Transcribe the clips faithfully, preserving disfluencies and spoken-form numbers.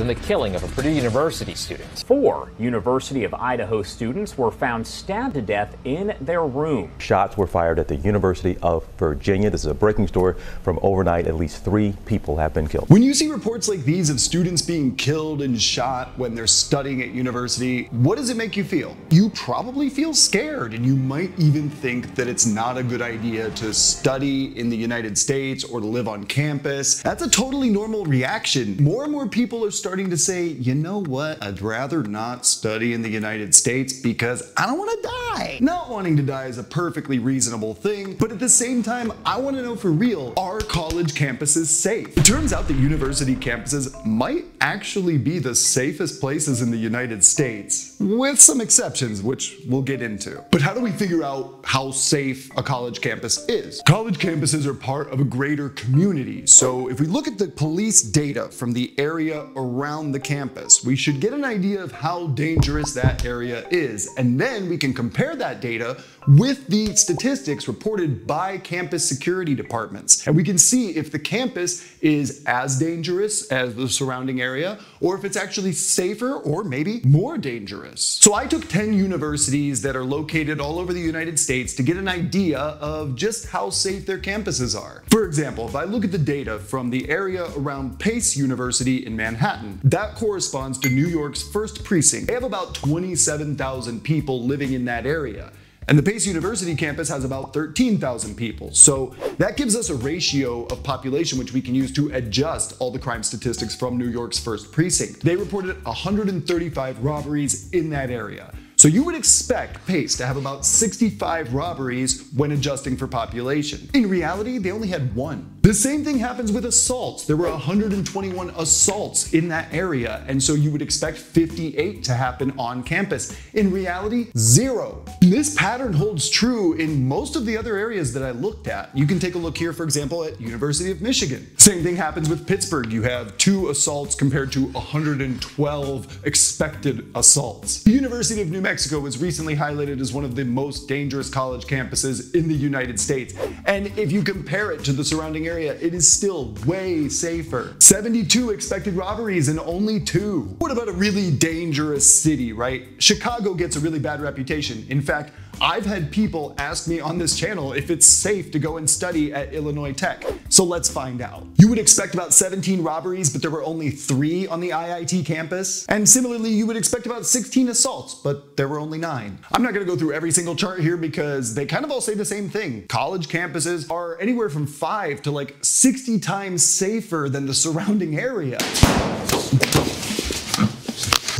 in the killing of a Purdue University student. Four University of Idaho students were found stabbed to death in their room. Shots were fired at the University of Virginia. This is a breaking story from overnight. At least three people have been killed. When you see reports like these of students being killed and shot when they're studying at university, what does it make you feel? You probably feel scared, and you might even think that it's not a good idea to study in the United States or to live on campus. That's a totally normal reaction. More and more people are starting starting to say, you know what, I'd rather not study in the United States because I don't want to die. Not wanting to die is a perfectly reasonable thing, but at the same time, I want to know for real, are college campuses safe? It turns out that university campuses might actually be the safest places in the United States, with some exceptions, which we'll get into. But how do we figure out how safe a college campus is? College campuses are part of a greater community, so if we look at the police data from the area around around the campus, we should get an idea of how dangerous that area is, and then we can compare that data with the statistics reported by campus security departments, and we can see if the campus is as dangerous as the surrounding area, or if it's actually safer or maybe more dangerous. So I took ten universities that are located all over the United States to get an idea of just how safe their campuses are. For example, if I look at the data from the area around Pace University in Manhattan, that corresponds to New York's first precinct. They have about twenty-seven thousand people living in that area. And the Pace University campus has about thirteen thousand people. So that gives us a ratio of population which we can use to adjust all the crime statistics from New York's first precinct. They reported one hundred thirty-five robberies in that area. So you would expect Pace to have about sixty-five robberies when adjusting for population. In reality, they only had one. The same thing happens with assaults. There were one hundred twenty-one assaults in that area, and so you would expect fifty-eight to happen on campus. In reality, zero. This pattern holds true in most of the other areas that I looked at. You can take a look here, for example, at University of Michigan. Same thing happens with Pittsburgh. You have two assaults compared to one hundred twelve expected assaults. The University of New Mexico Mexico was recently highlighted as one of the most dangerous college campuses in the United States. And if you compare it to the surrounding area, it is still way safer. seventy-two expected robberies and only two. What about a really dangerous city, right? Chicago gets a really bad reputation. In fact, I've had people ask me on this channel if it's safe to go and study at Illinois Tech. So let's find out. You would expect about seventeen robberies, but there were only three on the I I T campus. And similarly, you would expect about sixteen assaults, but there were only nine. I'm not gonna go through every single chart here because they kind of all say the same thing. College campuses are anywhere from five to like sixty times safer than the surrounding area.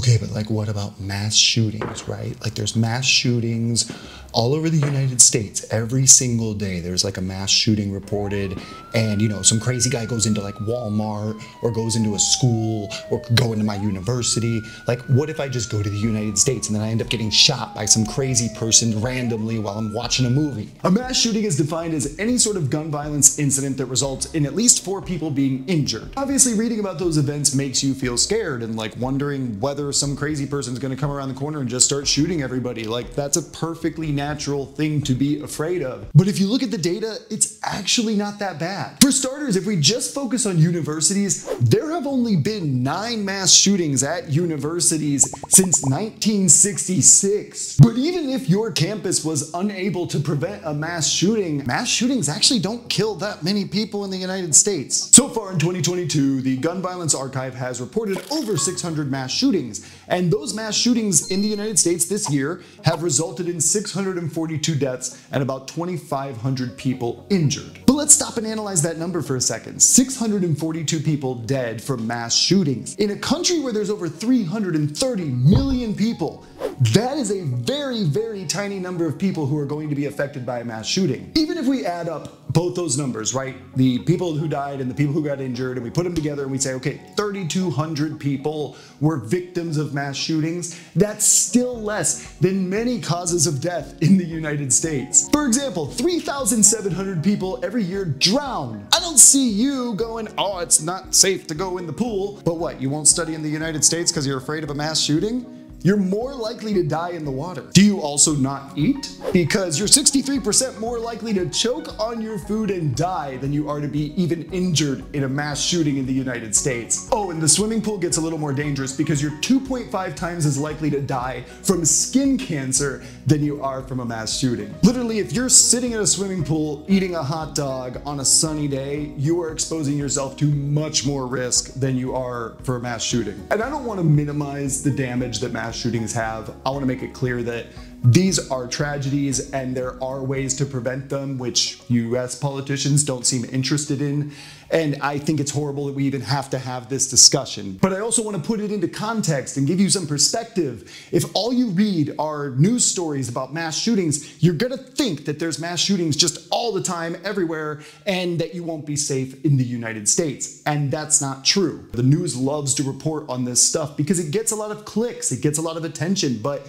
Okay, but like what about mass shootings, right? Like there's mass shootings all over the United States every single day. There's like a mass shooting reported, and you know, some crazy guy goes into like Walmart or goes into a school or go into my university. Like what if I just go to the United States and then I end up getting shot by some crazy person randomly while I'm watching a movie? A mass shooting is defined as any sort of gun violence incident that results in at least four people being injured. Obviously, reading about those events makes you feel scared and like wondering whether some crazy person's gonna come around the corner and just start shooting everybody. Like that's a perfectly natural thing to be afraid of. But if you look at the data, it's actually not that bad. For starters, if we just focus on universities, there have only been nine mass shootings at universities since nineteen sixty-six. But even if your campus was unable to prevent a mass shooting, mass shootings actually don't kill that many people in the United States. So far in twenty twenty-two, the Gun Violence Archive has reported over six hundred mass shootings. And those mass shootings in the United States this year have resulted in six hundred forty-two deaths and about twenty-five hundred people injured. But let's stop and analyze that number for a second. six hundred forty-two people dead from mass shootings. In a country where there's over three hundred thirty million people, that is a very, very tiny number of people who are going to be affected by a mass shooting. Even if we add up both those numbers, right? The people who died and the people who got injured, and we put them together and we say, okay, three thousand two hundred people were victims of mass shootings. That's still less than many causes of death in the United States. For example, three thousand seven hundred people every year drown. I don't see you going, oh, it's not safe to go in the pool. But what, you won't study in the United States because you're afraid of a mass shooting? you're more likely to die in the water. Do you also not eat? Because you're sixty-three percent more likely to choke on your food and die than you are to be even injured in a mass shooting in the United States. Oh, and the swimming pool gets a little more dangerous because you're two point five times as likely to die from skin cancer than you are from a mass shooting. Literally, if you're sitting in a swimming pool eating a hot dog on a sunny day, you are exposing yourself to much more risk than you are for a mass shooting. And I don't want to minimize the damage that mass shootings have. I want to make it clear that these are tragedies and there are ways to prevent them, which U S politicians don't seem interested in. And I think it's horrible that we even have to have this discussion. But I also want to put it into context and give you some perspective. If all you read are news stories about mass shootings, you're going to think that there's mass shootings just all the time, everywhere, and that you won't be safe in the United States. And that's not true. The news loves to report on this stuff because it gets a lot of clicks, it gets a lot of attention, but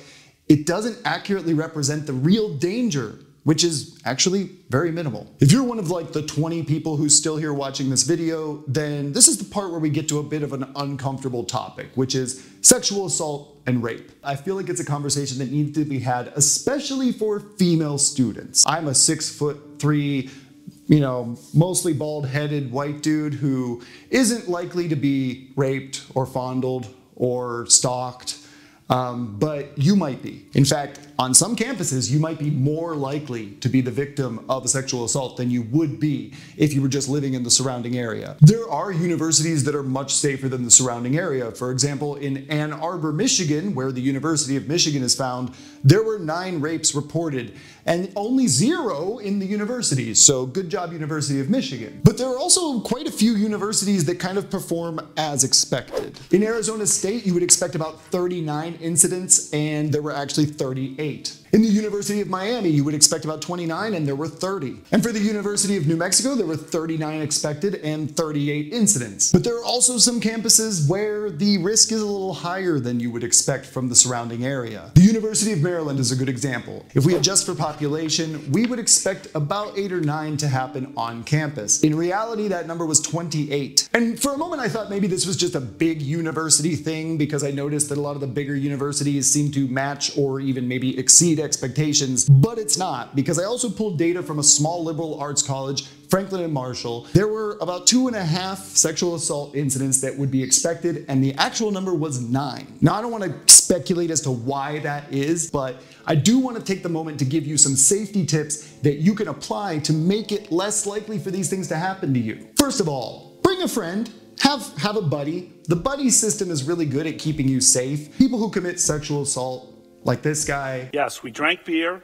it doesn't accurately represent the real danger, which is actually very minimal. If you're one of like the twenty people who's still here watching this video, then this is the part where we get to a bit of an uncomfortable topic, which is sexual assault and rape. I feel like it's a conversation that needs to be had, especially for female students. I'm a six foot three, you know, mostly bald-headed white dude who isn't likely to be raped or fondled or stalked. Um, but you might be. In fact, on some campuses, you might be more likely to be the victim of a sexual assault than you would be if you were just living in the surrounding area. There are universities that are much safer than the surrounding area. For example, in Ann Arbor, Michigan, where the University of Michigan is found, there were nine rapes reported and only zero in the university. So good job, University of Michigan. But there are also quite a few universities that kind of perform as expected. In Arizona State, you would expect about thirty-nine incidents, and there were actually thirty-eight. In the University of Miami, you would expect about twenty-nine, and there were thirty. And for the University of New Mexico, there were thirty-nine expected and thirty-eight incidents. But there are also some campuses where the risk is a little higher than you would expect from the surrounding area. The University of Maryland is a good example. If we adjust for population, we would expect about eight or nine to happen on campus. In reality, that number was twenty-eight. And for a moment, I thought maybe this was just a big university thing, because I noticed that a lot of the bigger universities seem to match or even maybe exceed expectations, but it's not, because I also pulled data from a small liberal arts college, Franklin and Marshall. There were about two and a half sexual assault incidents that would be expected, and the actual number was nine. Now, I don't want to speculate as to why that is, but I do want to take the moment to give you some safety tips that you can apply to make it less likely for these things to happen to you. First of all, bring a friend. Have, have a buddy. The buddy system is really good at keeping you safe. People who commit sexual assault, like this guy. Yes, we drank beer.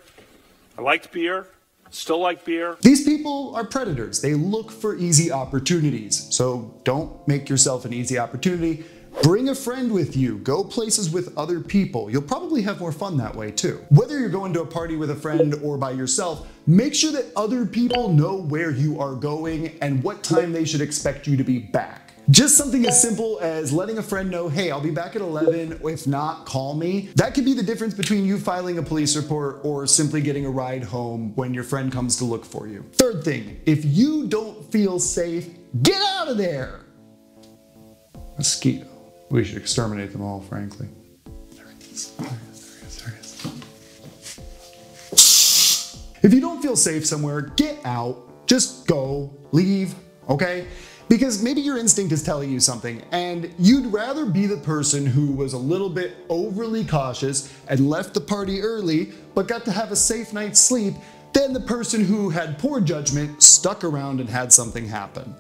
I liked beer. Still like beer. These people are predators. They look for easy opportunities. So don't make yourself an easy opportunity. Bring a friend with you. Go places with other people. You'll probably have more fun that way too. Whether you're going to a party with a friend or by yourself, make sure that other people know where you are going and what time they should expect you to be back. Just something as simple as letting a friend know, hey, I'll be back at eleven, if not, call me. That could be the difference between you filing a police report or simply getting a ride home when your friend comes to look for you. Third thing, if you don't feel safe, get out of there. Mosquito. We should exterminate them all, frankly. There it is. There it is. There it is. If you don't feel safe somewhere, get out. Just go. Leave. Okay? Because maybe your instinct is telling you something, and you'd rather be the person who was a little bit overly cautious and left the party early, but got to have a safe night's sleep, than the person who had poor judgment, stuck around, and had something happen.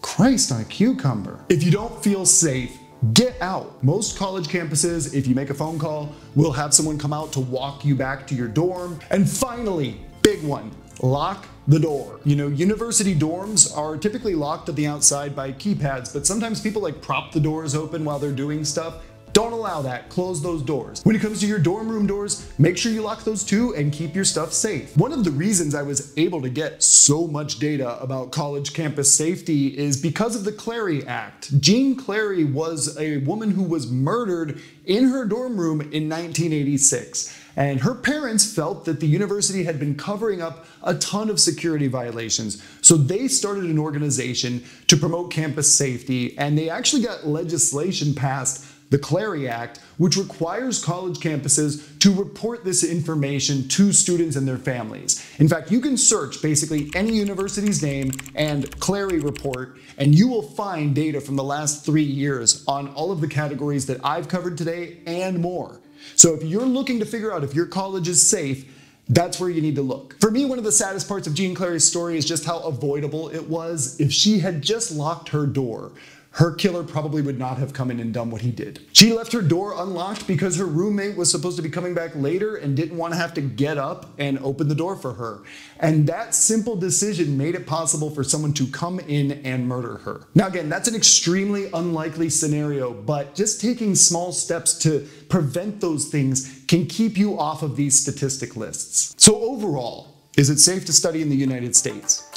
Christ on a cucumber. If you don't feel safe, get out. Most college campuses, if you make a phone call, will have someone come out to walk you back to your dorm. And finally, big one, lock the door. You know, university dorms are typically locked at the outside by keypads, but sometimes people like prop the doors open while they're doing stuff. Don't allow that. Close those doors. When it comes to your dorm room doors, make sure you lock those too and keep your stuff safe. One of the reasons I was able to get so much data about college campus safety is because of the Clery Act. Jean Clery was a woman who was murdered in her dorm room in nineteen eighty-six, and her parents felt that the university had been covering up a ton of security violations. So they started an organization to promote campus safety, and they actually got legislation passed the Clery Act, which requires college campuses to report this information to students and their families. In fact, you can search basically any university's name and Clery report, and you will find data from the last three years on all of the categories that I've covered today and more. So if you're looking to figure out if your college is safe, that's where you need to look. For me, one of the saddest parts of Jean Clery's story is just how avoidable it was. If she had just locked her door, her killer probably would not have come in and done what he did. She left her door unlocked because her roommate was supposed to be coming back later and didn't want to have to get up and open the door for her. And that simple decision made it possible for someone to come in and murder her. Now again, that's an extremely unlikely scenario, but just taking small steps to prevent those things can keep you off of these statistic lists. So overall, is it safe to study in the United States?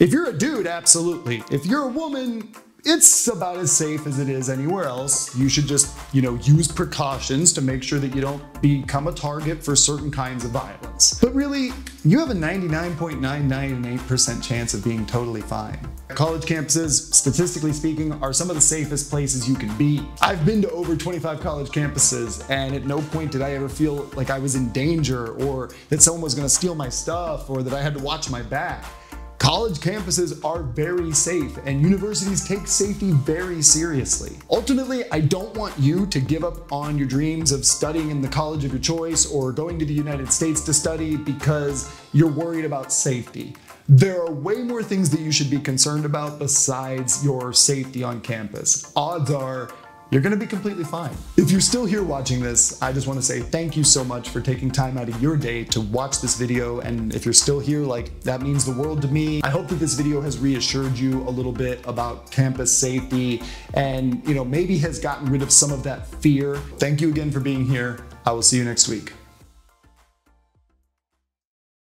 If you're a dude, absolutely. If you're a woman, it's about as safe as it is anywhere else. You should just, you know, use precautions to make sure that you don't become a target for certain kinds of violence. But really, you have a ninety-nine point nine nine eight percent chance of being totally fine. College campuses, statistically speaking, are some of the safest places you can be. I've been to over twenty-five college campuses, and at no point did I ever feel like I was in danger or that someone was gonna steal my stuff or that I had to watch my back. College campuses are very safe, and universities take safety very seriously. Ultimately, I don't want you to give up on your dreams of studying in the college of your choice or going to the United States to study because you're worried about safety. There are way more things that you should be concerned about besides your safety on campus. Odds are, you're gonna be completely fine. If you're still here watching this, I just wanna say thank you so much for taking time out of your day to watch this video. And if you're still here, like, that means the world to me. I hope that this video has reassured you a little bit about campus safety and, you know, maybe has gotten rid of some of that fear. Thank you again for being here. I will see you next week.